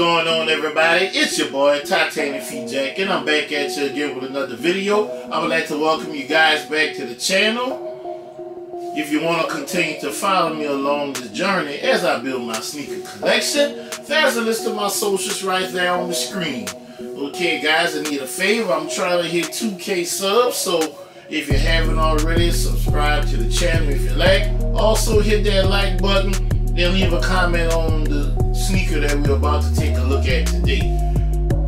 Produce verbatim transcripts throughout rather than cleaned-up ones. going on, everybody? It's your boy Titanicfeetjack, and I'm back at you again with another video. I would like to welcome you guys back to the channel. If you want to continue to follow me along the journey as I build my sneaker collection, there's a list of my socials right there on the screen. Okay, guys, I need a favor. I'm trying to hit two K subs, so if you haven't already, subscribe to the channel if you like. Also, hit that like button and leave a comment on the sneaker that we're about to take a look at today.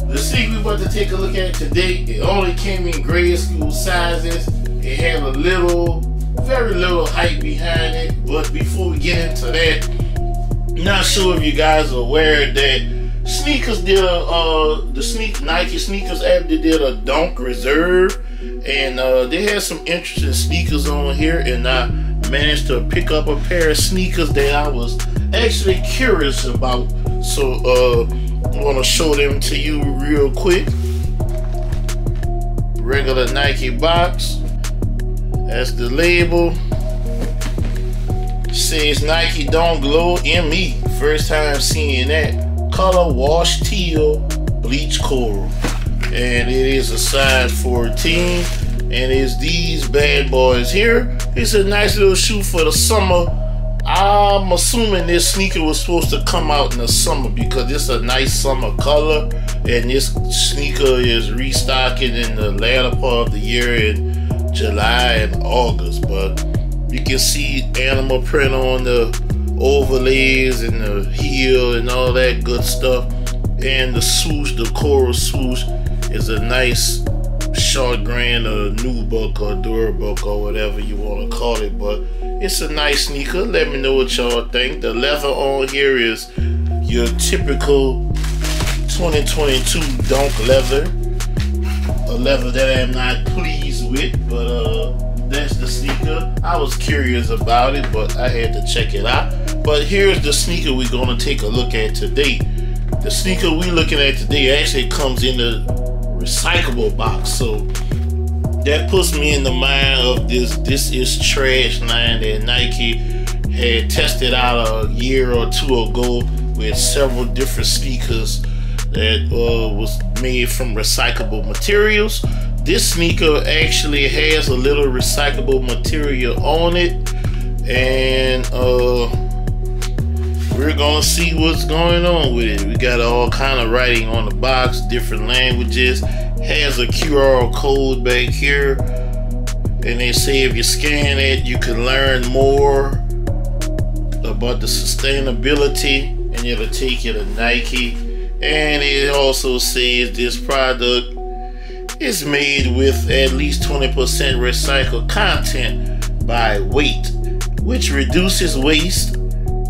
The sneaker we're about to take a look at today, it only came in grade school sizes. It had a little, very little hype behind it. But before we get into that, not sure if you guys are aware that sneakers did a, uh, the sneak Nike sneakers app, they did a Dunk Reserve. And uh, they had some interesting sneakers on here, and I managed to pick up a pair of sneakers that I was actually curious about. So uh, I want to show them to you real quick. Regular Nike box. That's the label. Says Nike Dunk Low M E. First time seeing that. Color wash teal, bleach coral. And it is a size fourteen, and it's these bad boys here. It's a nice little shoe for the summer. I'm assuming this sneaker was supposed to come out in the summer because it's a nice summer color, and this sneaker is restocking in the latter part of the year in July and August. But you can see animal print on the overlays and the heel and all that good stuff, and the swoosh, the coral swoosh, is a nice short grand or nubuck or durabuck or whatever you want to call it, but it's a nice sneaker. Let me know what y'all think. The leather on here is your typical twenty twenty-two Dunk leather, a leather that I'm not pleased with, but uh, that's the sneaker. I was curious about it, but I had to check it out. But here's the sneaker we're going to take a look at today. The sneaker we're looking at today actually comes in the recyclable box, so that puts me in the mind of this this is trash line that Nike had tested out a year or two ago with several different sneakers that uh, was made from recyclable materials. This sneaker actually has a little recyclable material on it, and uh, we're gonna see what's going on with it. We got all kind of writing on the box, different languages. Has a Q R code back here, and they say if you scan it, you can learn more about the sustainability, and it'll take you to Nike. And it also says this product is made with at least twenty percent recycled content by weight, which reduces waste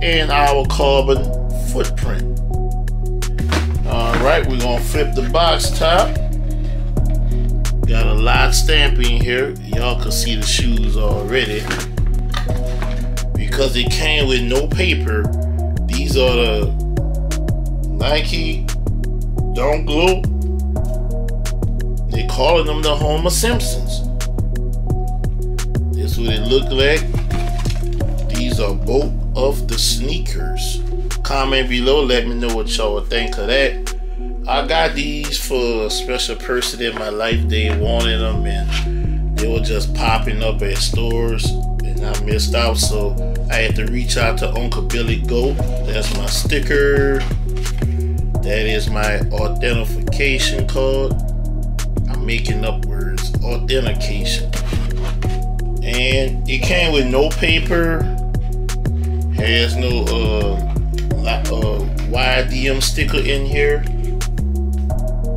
and our carbon footprint. All right, we're gonna flip the box top. Got a lot stamping here. Y'all can see the shoes already. Because it came with no paper, these are the Nike Dunk Low. They calling them the Homer Simpsons. That's what it looked like. These are both of the sneakers. Comment below, let me know what y'all think of that. I got these for a special person in my life. They wanted them and they were just popping up at stores, and I missed out, so I had to reach out to Uncle Billy Go. That's my sticker. That is my authentication card. I'm making up words. Authentication. And it came with no paper. There's no uh, uh, Y D M sticker in here.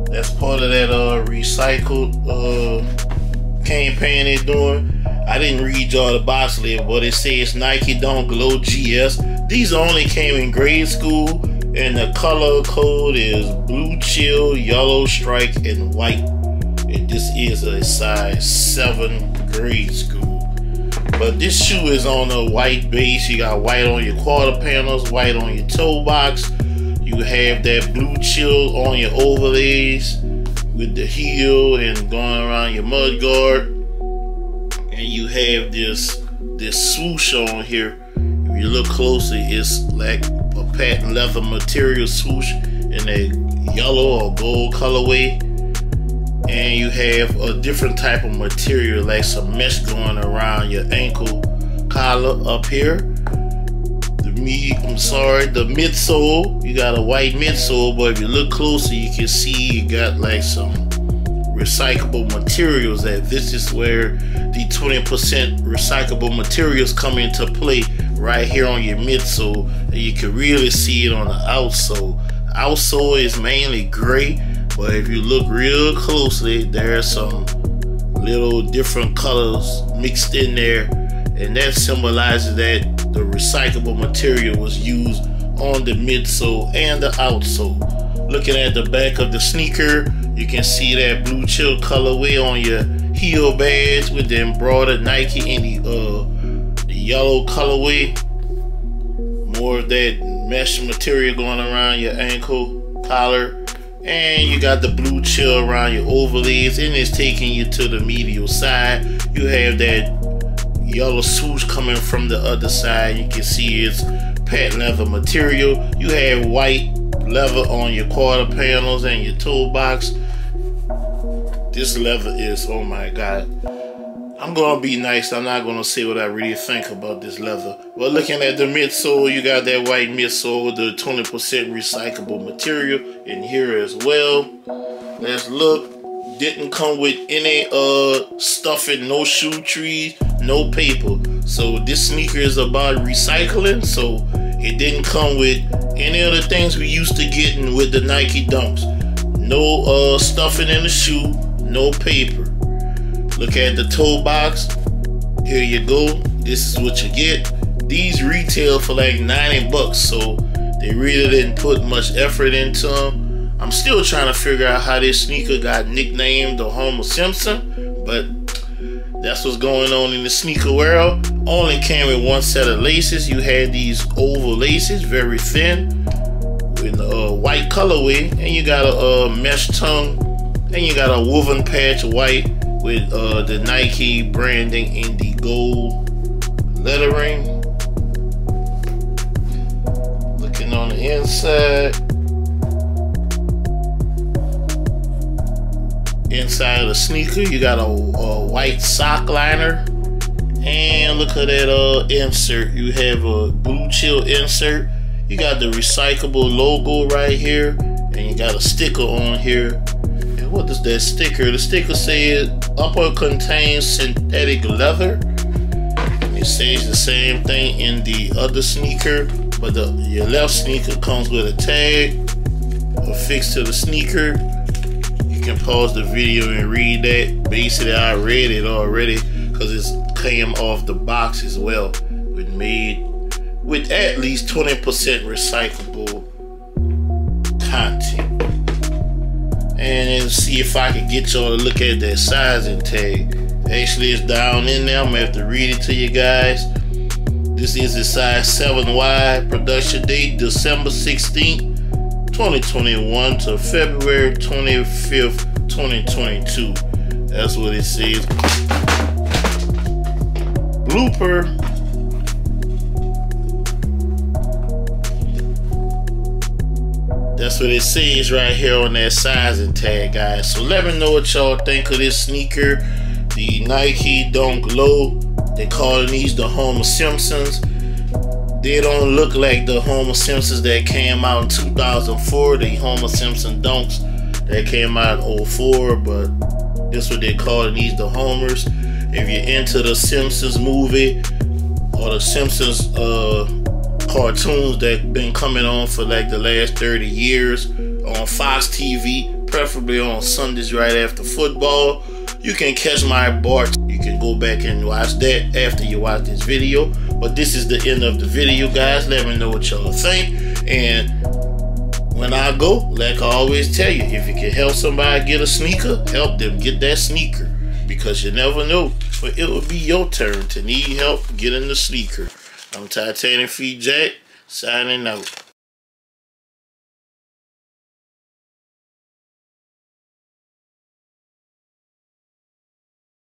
That's part of that uh, recycled uh, campaign they're doing. I didn't read y'all the box label, but it says Nike Dunk Low G S. These only came in grade school, and the color code is blue chill, yellow strike, and white. And this is a size seven grade school. But this shoe is on a white base. You got white on your quarter panels, white on your toe box. You have that blue chill on your overlays with the heel and going around your mud guard. And you have this this swoosh on here. If you look closely, it's like a patent leather material swoosh. in a yellow or gold colorway, and you have a different type of material like some mesh going around your ankle collar up here. The me, I'm sorry, the midsole. You got a white midsole, but if you look closer, you can see you got like some recyclable materials. That this is where the twenty percent recyclable materials come into play right here on your midsole, and you can really see it on the outsole. The outsole is mainly gray, but if you look real closely, there are some little different colors mixed in there, and that symbolizes that the recyclable material was used on the midsole and the outsole. Looking at the back of the sneaker, you can see that blue chill colorway on your heel badge with the embroidered Nike and the, uh, the yellow colorway. More of that mesh material going around your ankle collar. And you got the blue chill around your overlays, and it's taking you to the medial side. You have that yellow swoosh coming from the other side. You can see it's patent leather material. You have white leather on your quarter panels and your toe box. This leather is, oh my God. I'm gonna be nice, I'm not gonna say what I really think about this leather. But looking at the midsole, you got that white midsole with the twenty percent recyclable material in here as well. Let's look. Didn't come with any uh stuffing, no shoe trees, no paper. So this sneaker is about recycling, so it didn't come with any of the things we used to getting with the Nike Dunks. No uh stuffing in the shoe, no paper. Look at the toe box. Here you go. This is what you get. These retail for like ninety bucks, so they really didn't put much effort into them. I'm still trying to figure out how this sneaker got nicknamed the Homer Simpson, but that's what's going on in the sneaker world. Only came with one set of laces. You had these oval laces, very thin, with a white colorway, and you got a, a mesh tongue, and you got a woven patch white with uh, the Nike branding in the gold lettering. Looking on the inside. Inside of the sneaker, you got a, a white sock liner. And look at that uh, insert. You have a blue chill insert. You got the recyclable logo right here. And you got a sticker on here. And what does that sticker? The sticker says upper contains synthetic leather. It says the same thing in the other sneaker. But the, your left sneaker comes with a tag affixed to the sneaker. You can pause the video and read that. Basically, I read it already because it's came off the box as well, with made with at least twenty percent recyclable content. And then see if I can get y'all to look at that sizing tag. Actually, it's down in there. I'm gonna have to read it to you guys. This is a size seven wide. Production date December sixteenth twenty twenty-one to February twenty-fifth twenty twenty-two. That's what it says. Blooper. That's what it says right here on that sizing tag, guys. So let me know what y'all think of this sneaker, the Nike Dunk Low. They calling these the Homer Simpsons. They don't look like the Homer Simpsons that came out in two thousand four, the Homer Simpson Dunks that came out in oh four, but that's what they calling these, the Homers. If you're into the Simpsons movie or the Simpsons uh, cartoons that been coming on for like the last thirty years on Fox T V, preferably on Sundays right after football, you can catch my Bart. You can go back and watch that after you watch this video. But this is the end of the video, guys. Let me know what y'all think. And when I go, like I always tell you, if you can help somebody get a sneaker, help them get that sneaker. Because you never know, but it will be your turn to need help getting the sneaker. I'm Titanicfeetjack, signing out.